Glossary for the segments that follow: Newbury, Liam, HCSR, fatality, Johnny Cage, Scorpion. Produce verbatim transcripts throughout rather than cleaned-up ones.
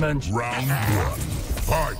dimension. Round one, fight!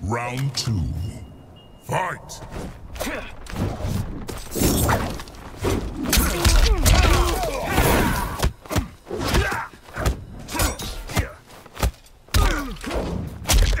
Round two,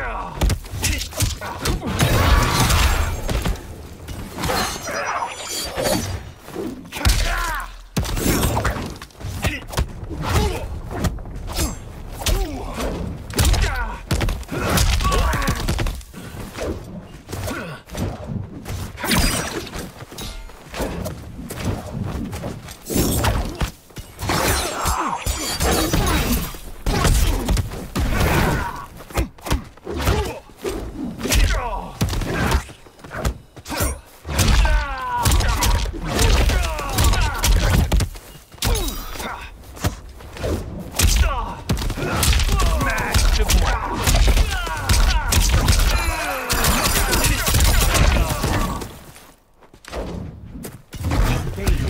fight!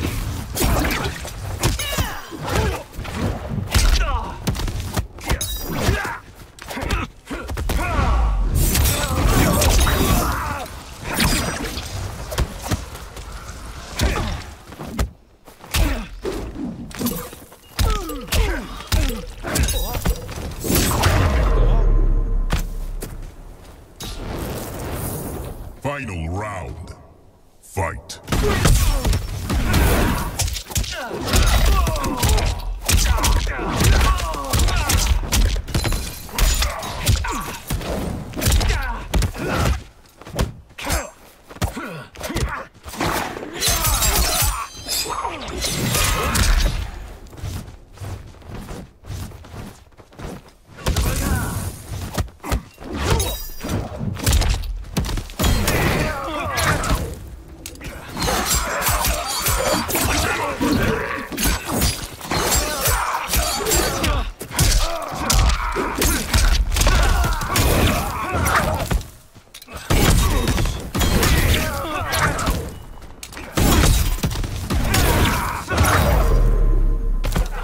Final round. Fight.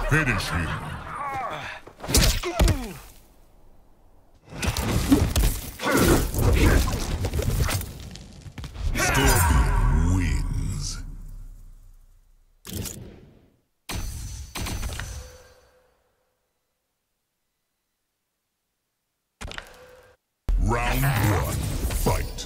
Finish him. Scorpion wins. Round one, fight.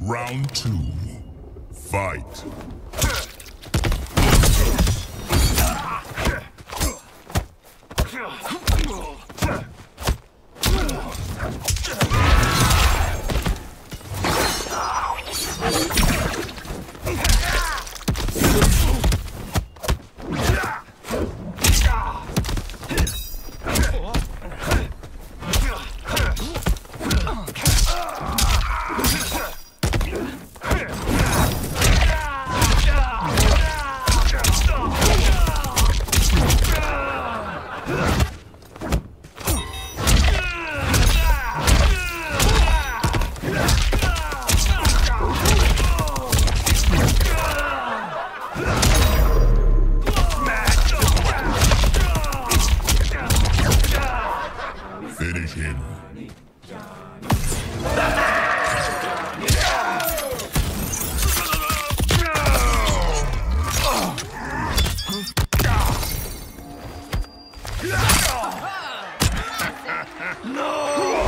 Round two, fight. Finish him. Johnny, Johnny. No!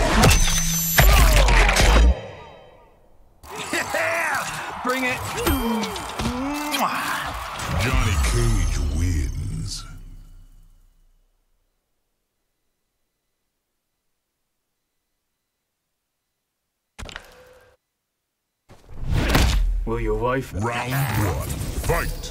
Yeah! Bring it! Johnny Cage wins. Will your wife... Round one. Fight!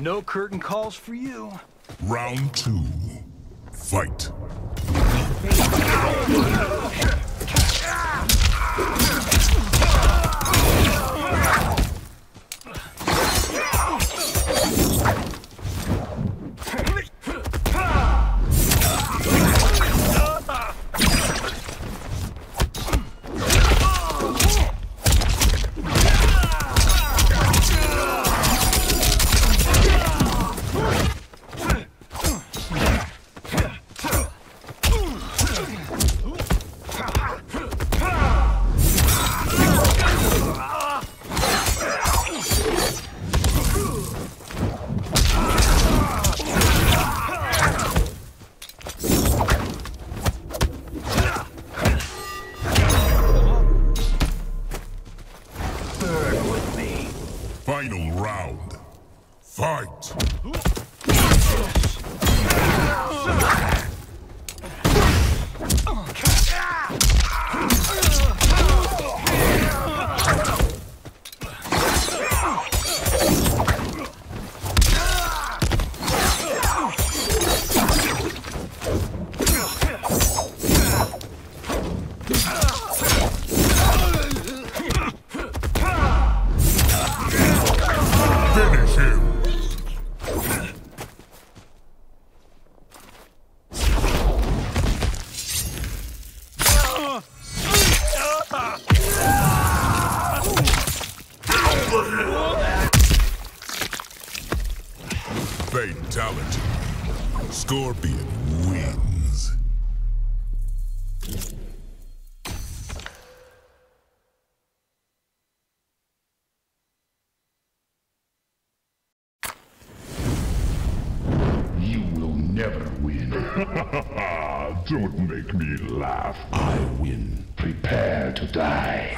No curtain calls for you. Round two. Fight. Final round. Fight! Fatality. Scorpion wins. You will never win. Don't make me laugh. I win. Prepare to die.